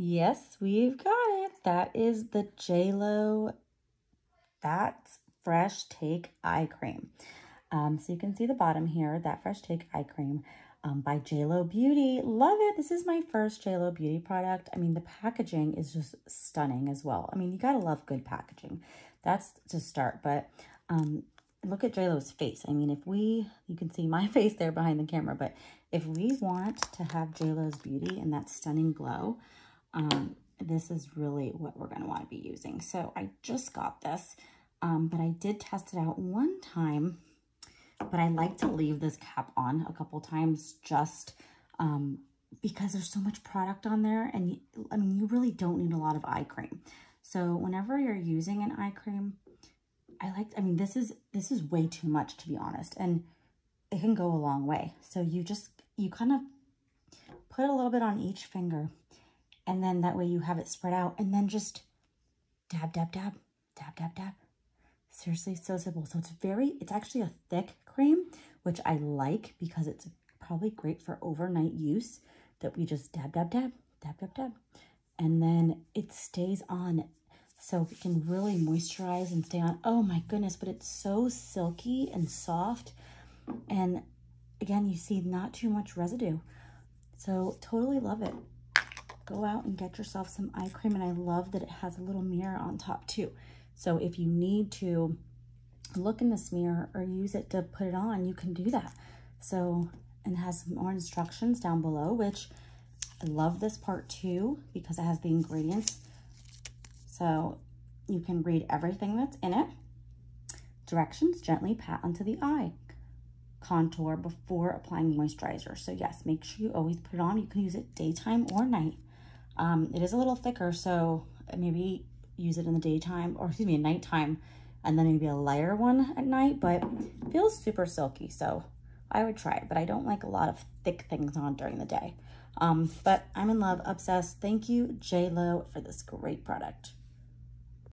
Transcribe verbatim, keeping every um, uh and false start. Yes, we've got it. That is the J.Lo That's Fresh Take Eye Cream. Um, so you can see the bottom here, That Fresh Take Eye Cream um, by J.Lo Beauty. Love it. This is my first J.Lo Beauty product. I mean, the packaging is just stunning as well. I mean, you got to love good packaging. That's to start. But um, look at J.Lo's face. I mean, if we, you can see my face there behind the camera, but if we want to have J.Lo's beauty and that stunning glow, um, this is really what we're going to want to be using. So I just got this, um, but I did test it out one time. But I like to leave this cap on a couple times just um, because there's so much product on there. And you, I mean, you really don't need a lot of eye cream. So whenever you're using an eye cream, I like, I mean, this is, this is way too much, to be honest. And it can go a long way. So you just, you kind of put a little bit on each finger. And then that way you have it spread out. And then just dab, dab, dab, dab, dab, dab. Seriously, so simple. So it's very, it's actually a thick cream, which I like because it's probably great for overnight use, that we just dab, dab, dab, dab, dab, dab. And then it stays on. So it can really moisturize and stay on. Oh my goodness, but it's so silky and soft. And again, you see not too much residue. So totally love it. Go out and get yourself some eye cream. And I love that it has a little mirror on top too. So if you need to look in this mirror or use it to put it on, you can do that. So, and it has more instructions down below, which I love this part too, because it has the ingredients. So you can read everything that's in it. Directions: gently pat onto the eye. Contour before applying moisturizer. So yes, make sure you always put it on. You can use it daytime or night. Um, it is a little thicker, so maybe use it in the daytime, or excuse me, nighttime, and then maybe a lighter one at night, but it feels super silky, so I would try it, but I don't like a lot of thick things on during the day. Um, but I'm in love, obsessed. Thank you, J.Lo, for this great product.